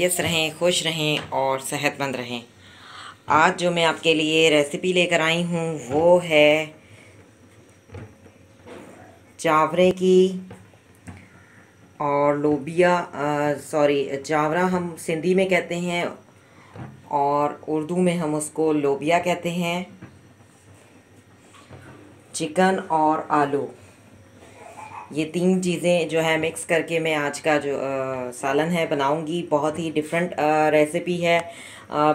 Yes रहें, खुश रहें और सेहतमंद रहें। आज जो मैं आपके लिए रेसिपी लेकर आई हूँ वो है चावरे की और लोबिया, चावरा हम सिंधी में कहते हैं और उर्दू में हम उसको लोबिया कहते हैं। चिकन और आलू, ये तीन चीज़ें जो है मिक्स करके मैं आज का जो सालन है बनाऊंगी। बहुत ही डिफरेंट रेसिपी है,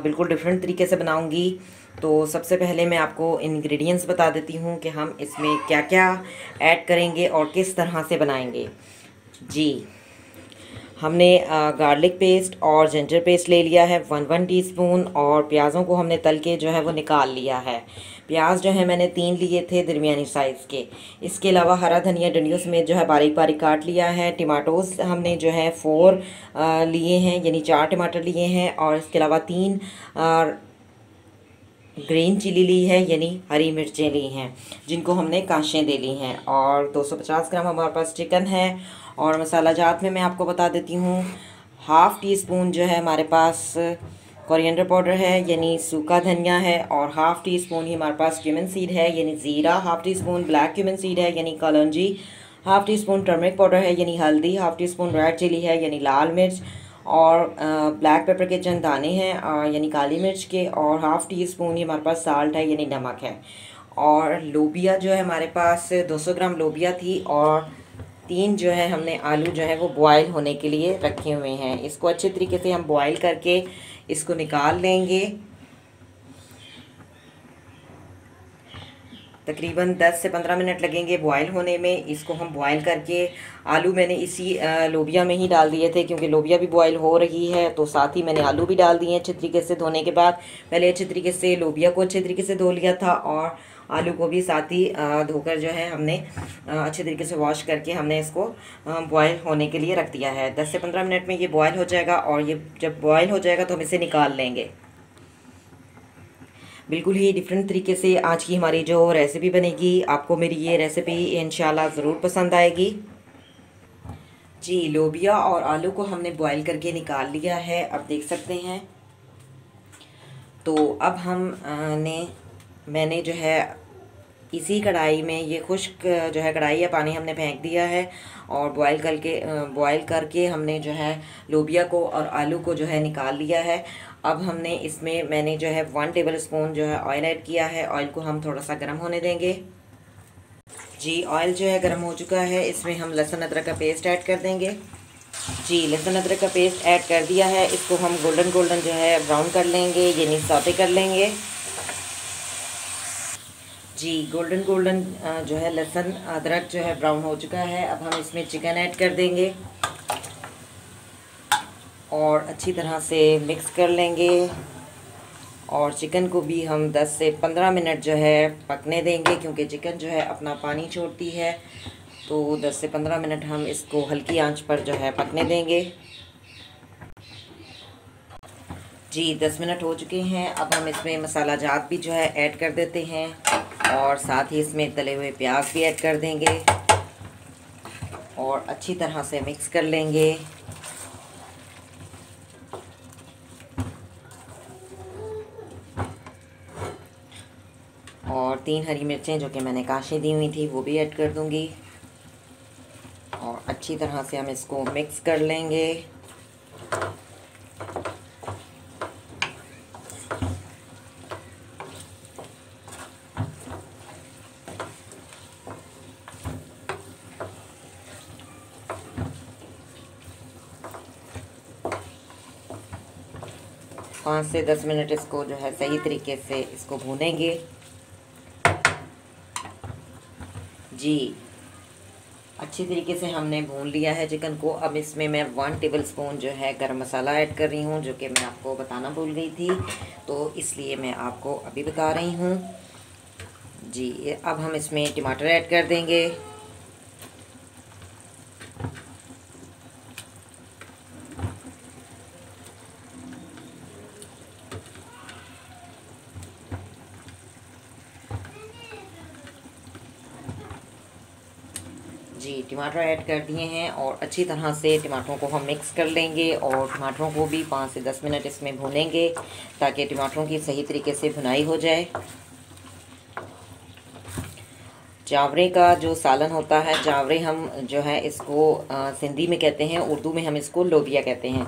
बिल्कुल डिफरेंट तरीके से बनाऊंगी। तो सबसे पहले मैं आपको इंग्रेडिएंट्स बता देती हूँ कि हम इसमें क्या क्या ऐड करेंगे और किस तरह से बनाएंगे। जी, हमने गार्लिक पेस्ट और जिंजर पेस्ट ले लिया है 1 टीस्पून, और प्याज़ों को हमने तल के जो है वो निकाल लिया है। प्याज जो है मैंने 3 लिए थे दरमियानी साइज़ के। इसके अलावा हरा धनिया डंडियों समेत जो है बारीक बारीक काट लिया है। टमाटोज़ हमने जो है 4 लिए हैं, यानी 4 टमाटर लिए हैं, और इसके अलावा 3 ग्रीन चिली ली है, यानी हरी मिर्चें ली हैं जिनको हमने काशें दे ली हैं। और 250 ग्राम हमारे पास चिकन है। और मसाला जात में मैं आपको बता देती हूँ, हाफ़ टीस्पून जो है हमारे पास कोरिएंडर पाउडर है, यानी सूखा धनिया है, और हाफ़ टीस्पून ही हमारे पास क्यूमिन सीड है, यानी ज़ीरा, half teaspoon black cumin seed है, यानी कलौंजी, हाफ़ टीस्पून टर्मरिक पाउडर है, यानी हल्दी, हाफ़ टीस्पून रेड चिली है, यानी लाल मिर्च, और ब्लैक पेपर के चंद दाने हैं, यानी काली मिर्च के, और हाफ़ टी स्पून ही हमारे पास साल्ट है, यानी नमक है। और लोबिया जो है हमारे पास 200 ग्राम लोबिया थी, और 3 जो है हमने आलू जो है वो बॉयल होने के लिए रखे हुए हैं। इसको अच्छे तरीके से हम बॉयल करके इसको निकाल लेंगे। तकरीबन 10 से 15 मिनट लगेंगे बॉयल होने में। इसको हम बॉयल करके, आलू मैंने इसी लोबिया में ही डाल दिए थे क्योंकि लोबिया भी बॉयल हो रही है, तो साथ ही मैंने आलू भी डाल दिए हैं। अच्छे तरीके से धोने के बाद पहले अच्छे तरीके से लोबिया को अच्छे तरीके से धो लिया था, और आलू को भी साथ ही धोकर जो है हमने अच्छे तरीके से वॉश करके हमने इसको बॉयल होने के लिए रख दिया है। 10 से 15 मिनट में ये बॉयल हो जाएगा, और ये जब बॉयल हो जाएगा तो हम इसे निकाल लेंगे। बिल्कुल ही डिफरेंट तरीके से आज की हमारी जो रेसिपी बनेगी, आपको मेरी ये रेसिपी इंशाल्लाह ज़रूर पसंद आएगी। जी, लोबिया और आलू को हमने बॉयल करके निकाल लिया है, आप देख सकते हैं। तो अब मैंने जो है इसी कढ़ाई में, ये खुश्क जो है कढ़ाई या पानी हमने फेंक दिया है, और बॉयल करके हमने जो है लोबिया को और आलू को जो है निकाल लिया है। अब हमने इसमें मैंने जो है 1 टेबलस्पून जो है ऑयल ऐड किया है। ऑयल को हम थोड़ा सा गर्म होने देंगे। जी, ऑयल जो है गर्म हो चुका है, इसमें हम लहसुन अदरक का पेस्ट ऐड कर देंगे। जी, लहसुन अदरक का पेस्ट ऐड कर दिया है। इसको हम गोल्डन जो है ब्राउन कर लेंगे, यानी सौते कर लेंगे। जी, गोल्डन जो है लहसुन अदरक जो है ब्राउन हो चुका है। अब हम इसमें चिकन ऐड कर देंगे और अच्छी तरह से मिक्स कर लेंगे, और चिकन को भी हम 10 से 15 मिनट जो है पकने देंगे क्योंकि चिकन जो है अपना पानी छोड़ती है। तो 10 से 15 मिनट हम इसको हल्की आंच पर जो है पकने देंगे। जी, 10 मिनट हो चुके हैं। अब हम इसमें मसाला जात भी जो है ऐड कर देते हैं, और साथ ही इसमें तले हुए प्याज भी ऐड कर देंगे, और अच्छी तरह से मिक्स कर लेंगे। और 3 हरी मिर्चें जो कि मैंने काशी दी हुई थी वो भी ऐड कर दूंगी, और अच्छी तरह से हम इसको मिक्स कर लेंगे। पाँच से 10 मिनट इसको जो है सही तरीके से इसको भूनेंगे। जी, अच्छी तरीके से हमने भून लिया है चिकन को। अब इसमें मैं 1 टेबलस्पून जो है गरम मसाला ऐड कर रही हूँ, जो कि मैं आपको बताना भूल गई थी, तो इसलिए मैं आपको अभी बता रही हूँ। जी, अब हम इसमें टमाटर ऐड कर देंगे, जी टमाटर ऐड कर दिए हैं और अच्छी तरह से टमाटरों को हम मिक्स कर लेंगे और टमाटरों को भी 5 से 10 मिनट इसमें भूनेंगे ताकि टमाटरों की सही तरीके से भुनाई हो जाए। चावरे का जो सालन होता है, चावरे हम जो है इसको सिंधी में कहते हैं, उर्दू में हम इसको लोबिया कहते हैं।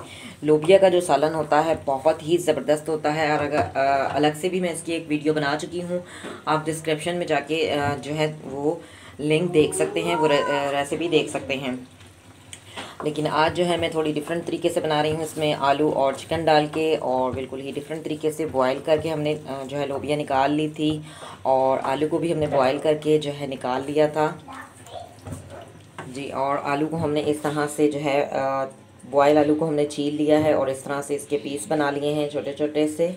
लोबिया का जो सालन होता है बहुत ही ज़बरदस्त होता है और अगर अलग से भी मैं इसकी एक वीडियो बना चुकी हूँ, आप डिस्क्रिप्शन में जाके जो है वो लिंक देख सकते हैं, वो रेसिपी देख सकते हैं। लेकिन आज जो है मैं थोड़ी डिफरेंट तरीके से बना रही हूँ। इसमें आलू और चिकन डाल के और बिल्कुल ही डिफरेंट तरीके से बॉयल करके हमने जो है लोबिया निकाल ली थी और आलू को भी हमने बॉयल करके जो है निकाल लिया था जी। और आलू को हमने इस तरह से जो है बॉयल आलू को हमने छील लिया है और इस तरह से इसके पीस बना लिए हैं छोटे छोटे से।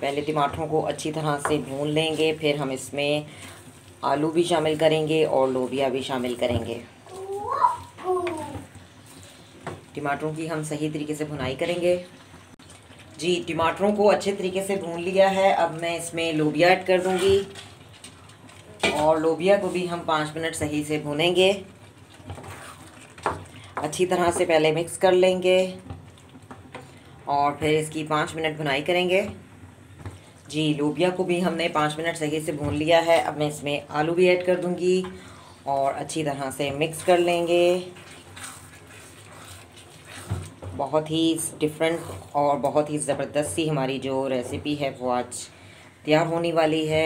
पहले टमाटरों को अच्छी तरह से भून लेंगे, फिर हम इसमें आलू भी शामिल करेंगे और लोबिया भी शामिल करेंगे। टमाटरों की हम सही तरीके से भुनाई करेंगे जी। टमाटरों को अच्छे तरीके से भून लिया है, अब मैं इसमें लोबिया ऐड कर दूंगी और लोबिया को भी हम 5 मिनट सही से भूनेंगे। अच्छी तरह से पहले मिक्स कर लेंगे और फिर इसकी 5 मिनट भुनाई करेंगे जी। लोबिया को भी हमने 5 मिनट सही से भून लिया है, अब मैं इसमें आलू भी ऐड कर दूंगी और अच्छी तरह से मिक्स कर लेंगे। बहुत ही डिफरेंट और बहुत ही ज़बरदस्त सी हमारी जो रेसिपी है वो आज तैयार होने वाली है।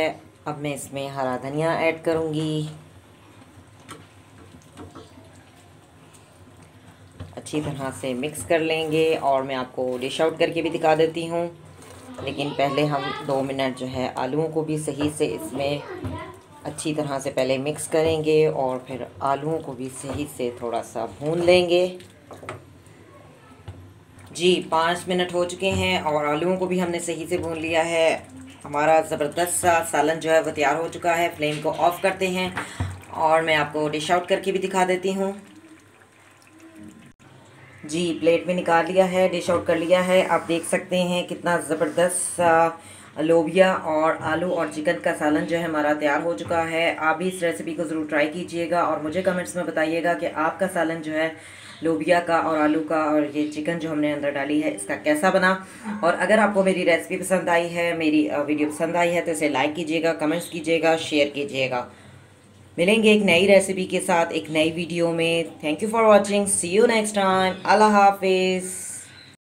अब मैं इसमें हरा धनिया ऐड करूँगी, अच्छी तरह से मिक्स कर लेंगे और मैं आपको डिश आउट करके भी दिखा देती हूँ। लेकिन पहले हम 2 मिनट जो है आलूओं को भी सही से इसमें अच्छी तरह से पहले मिक्स करेंगे और फिर आलूओं को भी सही से थोड़ा सा भून लेंगे जी। 5 मिनट हो चुके हैं और आलूओं को भी हमने सही से भून लिया है। हमारा ज़बरदस्त सा सालन जो है वो तैयार हो चुका है। फ्लेम को ऑफ़ करते हैं और मैं आपको डिश आउट करके भी दिखा देती हूँ जी। प्लेट में निकाल लिया है, डिश आउट कर लिया है। आप देख सकते हैं कितना ज़बरदस्त लोबिया और आलू और चिकन का सालन जो है हमारा तैयार हो चुका है। आप भी इस रेसिपी को ज़रूर ट्राई कीजिएगा और मुझे कमेंट्स में बताइएगा कि आपका सालन जो है लोबिया का और आलू का और ये चिकन जो हमने अंदर डाली है इसका कैसा बना। और अगर आपको मेरी रेसिपी पसंद आई है, मेरी वीडियो पसंद आई है तो इसे लाइक कीजिएगा, कमेंट्स कीजिएगा, शेयर कीजिएगा। मिलेंगे एक नई रेसिपी के साथ एक नई वीडियो में। Thank you for watching, see you next time, अल्लाह हाफिज़।